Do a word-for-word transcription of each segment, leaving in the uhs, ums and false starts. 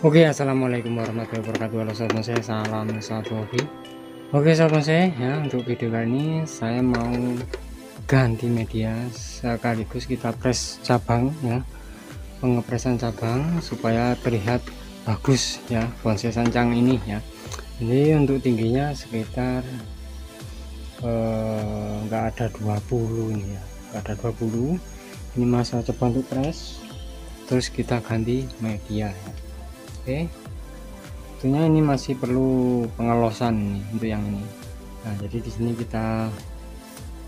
Oke, assalamualaikum warahmatullahi wabarakatuh. Halo sahabat bonsai, salam satu hobi. Oke sahabat bonsai, ya untuk video kali ini saya mau ganti media sekaligus kita press cabang ya, pengepresan cabang supaya terlihat bagus ya bonsai sancang ini ya. Ini untuk tingginya sekitar enggak eh, ada dua puluh ini ya, enggak ada dua puluh. Ini masa coba untuk press, terus kita ganti media ya. Oke, tentunya ini masih perlu pengelosan nih untuk yang ini. Nah, jadi di sini kita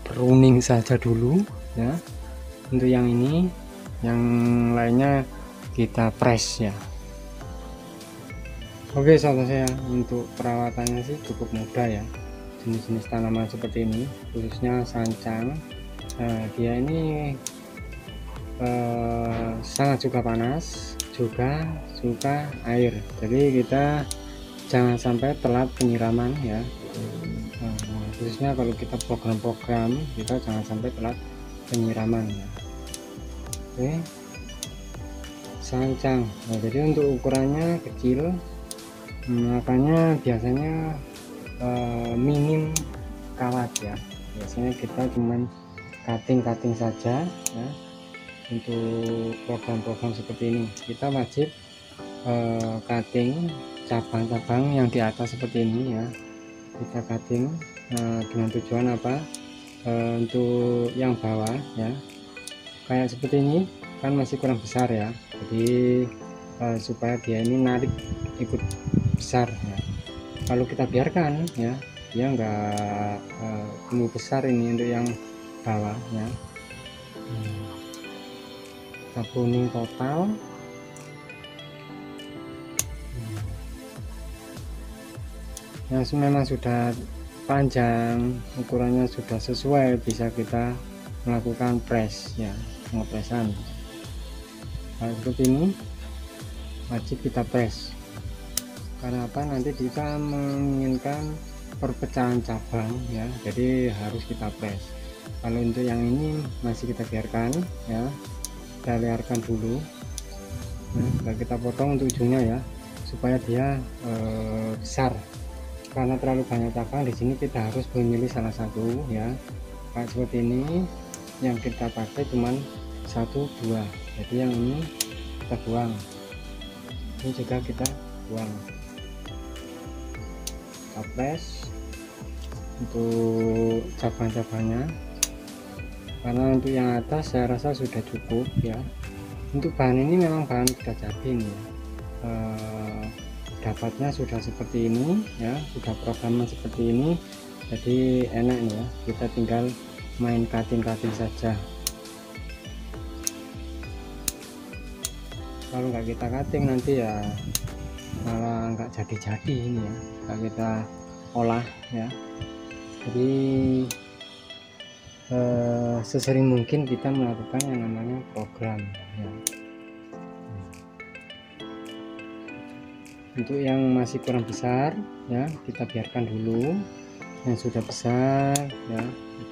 pruning saja dulu ya. Untuk yang ini, yang lainnya kita press ya. Oke, sahabat saya, untuk perawatannya sih cukup mudah ya. Jenis-jenis tanaman seperti ini, khususnya sancang, nah, dia ini eh, sangat suka panas, juga suka air, jadi kita jangan sampai telat penyiraman ya. Nah, khususnya kalau kita program-program, kita jangan sampai telat penyiraman ya. Oke, sancang. Nah, jadi untuk ukurannya kecil, makanya biasanya eh, minim kawat ya. Biasanya kita cuman cutting-cutting saja ya. Untuk program-program seperti ini kita wajib uh, cutting cabang-cabang yang di atas seperti ini ya, kita cutting uh, dengan tujuan apa, uh, untuk yang bawah ya, kayak seperti ini kan masih kurang besar ya, jadi uh, supaya dia ini narik ikut besar ya. Kalau kita biarkan ya, dia nggak uh, tumbuh besar ini untuk yang bawah ya. hmm. Kita kuning total. Yang nah, memang sudah panjang, ukurannya sudah sesuai, bisa kita melakukan press ya, pengepresan. Nah, seperti ini wajib kita press. Karena apa? Nanti kita menginginkan perpecahan cabang ya, jadi harus kita press. Kalau untuk yang ini masih kita biarkan ya. Kita liarkan dulu, nah, kita potong untuk ujungnya ya, supaya dia e, besar. Karena terlalu banyak cabang di sini, kita harus memilih salah satu ya. Nah, seperti ini yang kita pakai cuman satu dua, jadi yang ini kita buang, ini juga kita buang. Kita press untuk cabang-cabangnya. Karena untuk yang atas saya rasa sudah cukup ya. Untuk bahan ini memang bahan sudah jadi ini ya. E, dapatnya sudah seperti ini ya, sudah programnya seperti ini, jadi enak nih ya, kita tinggal main cutting-cutting saja. Kalau nggak kita cutting nanti ya malah nggak jadi-jadi ini ya, nggak kita olah ya. Jadi Uh, sesering mungkin kita melakukan yang namanya program ya. Untuk yang masih kurang besar ya, kita biarkan dulu. Yang sudah besar ya,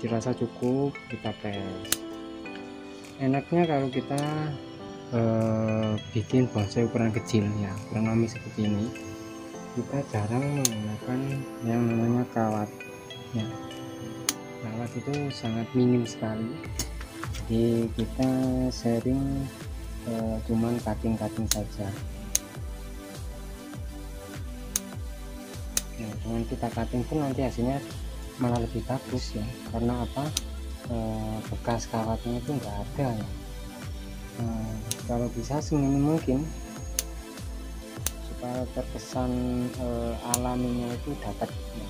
dirasa cukup, kita press. Enaknya kalau kita uh, bikin bonsai ukuran kecil ya, ekonomi seperti ini, kita jarang menggunakan yang namanya kawat ya. Kawat itu sangat minim sekali, jadi kita sharing e, cuman cutting-cutting saja ya. Dengan kita cutting pun nanti hasilnya malah lebih bagus ya, karena apa, e, bekas kawatnya itu enggak ada ya. E, kalau bisa seminim mungkin supaya terkesan e, alaminya itu dapat ya.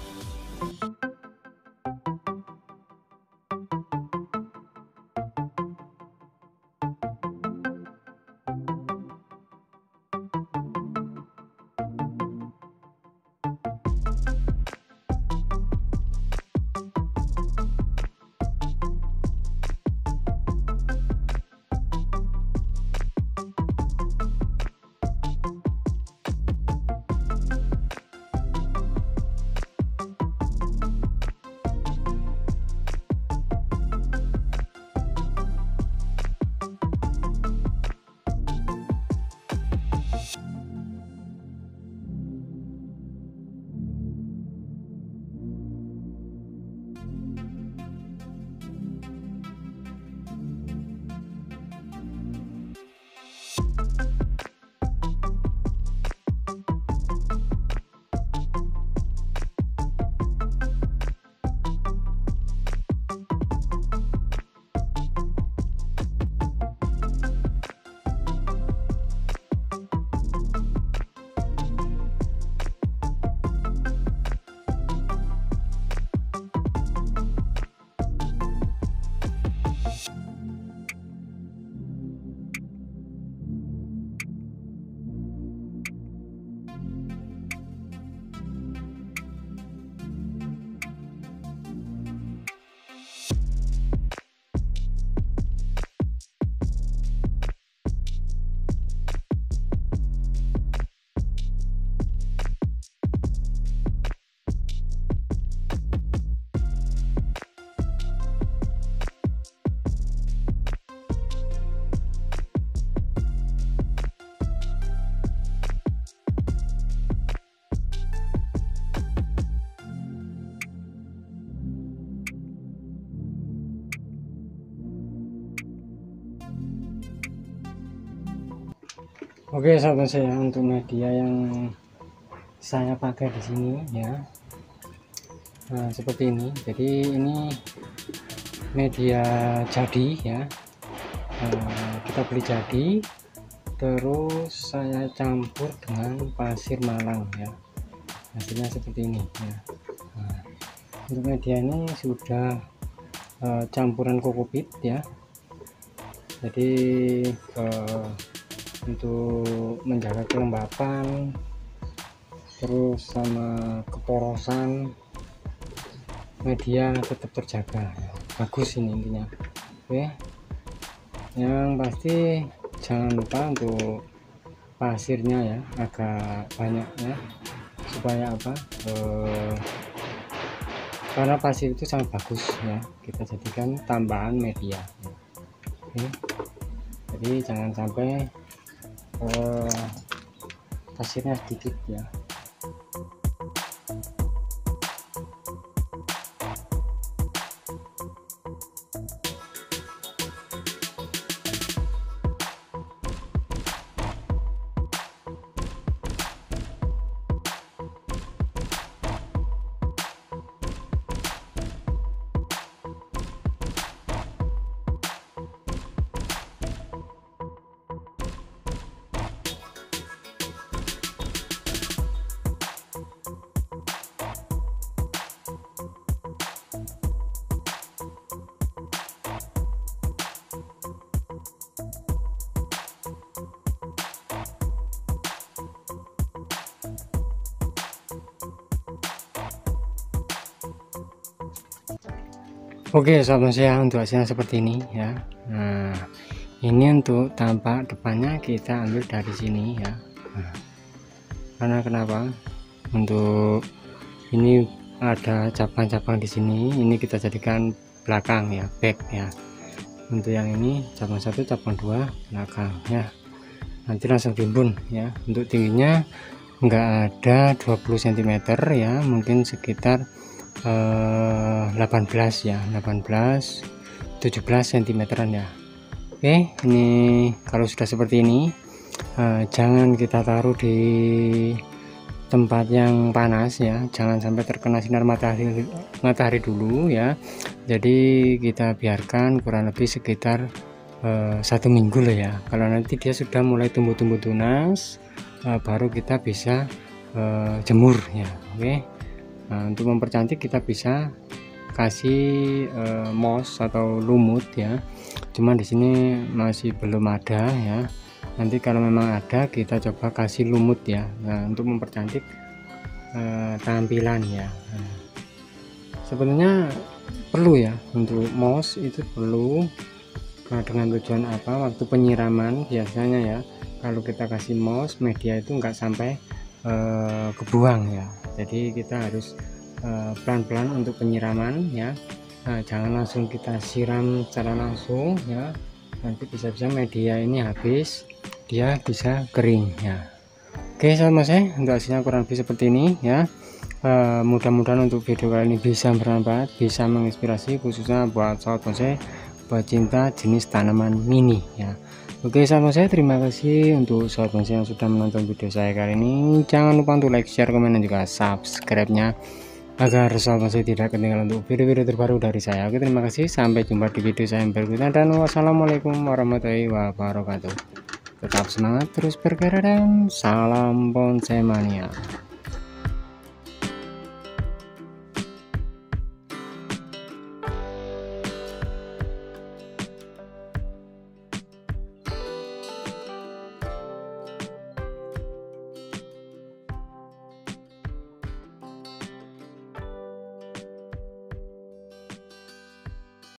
Oke sahabat saya, untuk media yang saya pakai di sini ya, nah, seperti ini. Jadi ini media jadi ya, nah, kita beli jadi, terus saya campur dengan pasir malang ya, hasilnya seperti ini ya. Nah, untuk media ini sudah uh, campuran kokopit ya. Jadi uh, untuk menjaga kelembapan, terus sama keporosan media tetap terjaga, bagus ini intinya. Oke, yang pasti jangan lupa untuk pasirnya ya, agak banyak ya, supaya apa, eh, karena pasir itu sangat bagus ya, kita jadikan tambahan media. Oke, jadi jangan sampai Uh, pasirnya sedikit ya. Oke sahabat saya, untuk hasilnya seperti ini ya. Nah, ini untuk tampak depannya kita ambil dari sini ya. Nah, karena kenapa, untuk ini ada cabang-cabang di sini, ini kita jadikan belakang ya, back ya. Untuk yang ini cabang satu, cabang dua, belakang ya, nanti langsung timbun ya. Untuk tingginya enggak ada dua puluh sentimeter ya, mungkin sekitar delapan belas ya, delapan belas tujuh belas sentimeter ya. Oke, ini kalau sudah seperti ini eh, jangan kita taruh di tempat yang panas ya, jangan sampai terkena sinar matahari matahari dulu ya. Jadi kita biarkan kurang lebih sekitar eh, satu minggu loh ya. Kalau nanti dia sudah mulai tumbuh-tumbuh tunas, eh, baru kita bisa eh, jemur ya. Oke. Nah, untuk mempercantik kita bisa kasih eh, moss atau lumut ya. Cuman di sini masih belum ada ya. Nanti kalau memang ada kita coba kasih lumut ya. Nah, untuk mempercantik eh, tampilan ya. Nah, sebenarnya perlu ya, untuk moss itu perlu. Nah, dengan tujuan apa? Waktu penyiraman biasanya ya. Kalau kita kasih moss, media itu nggak sampai eh, kebuang ya. Jadi kita harus pelan-pelan uh, untuk penyiraman ya. Nah, jangan langsung kita siram secara langsung ya, nanti bisa-bisa media ini habis, dia bisa kering ya. Oke sama saya, untuk hasilnya kurang lebih seperti ini ya. Uh, mudah-mudahan untuk video kali ini bisa bermanfaat, bisa menginspirasi, khususnya buat sahabat bonsai, buat cinta jenis tanaman mini ya. Oke sahabat saya, terima kasih untuk sahabat bonsai yang sudah menonton video saya kali ini. Jangan lupa untuk like, share, komen, dan juga subscribe-nya, agar sahabat bonsai tidak ketinggalan untuk video-video terbaru dari saya. Oke, terima kasih, sampai jumpa di video saya yang berikutnya, dan wassalamualaikum warahmatullahi wabarakatuh. Tetap semangat, terus berkarya, dan salam bonsai mania.